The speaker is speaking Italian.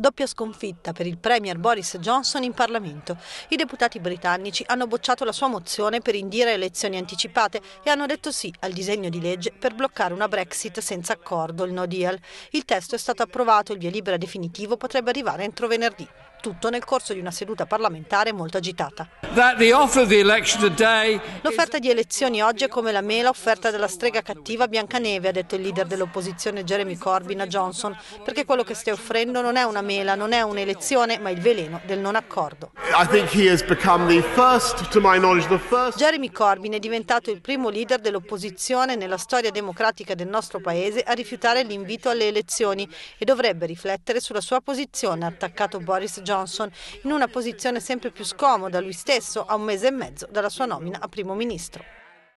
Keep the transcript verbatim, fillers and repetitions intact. Doppia sconfitta per il premier Boris Johnson in Parlamento. I deputati britannici hanno bocciato la sua mozione per indire elezioni anticipate e hanno detto sì al disegno di legge per bloccare una Brexit senza accordo, il No Deal. Il testo è stato approvato e il via libera definitivo potrebbe arrivare entro venerdì. Tutto nel corso di una seduta parlamentare molto agitata. L'offerta di elezioni oggi è come la mela offerta dalla strega cattiva Biancaneve, ha detto il leader dell'opposizione Jeremy Corbyn a Johnson, perché quello che stai offrendo non è una mela, non è un'elezione, ma il veleno del non accordo. Jeremy Corbyn è diventato il primo leader dell'opposizione nella storia democratica del nostro paese a rifiutare l'invito alle elezioni e dovrebbe riflettere sulla sua posizione, ha attaccato Boris Johnson, in una posizione sempre più scomoda lui stesso a un mese e mezzo dalla sua nomina a primo ministro.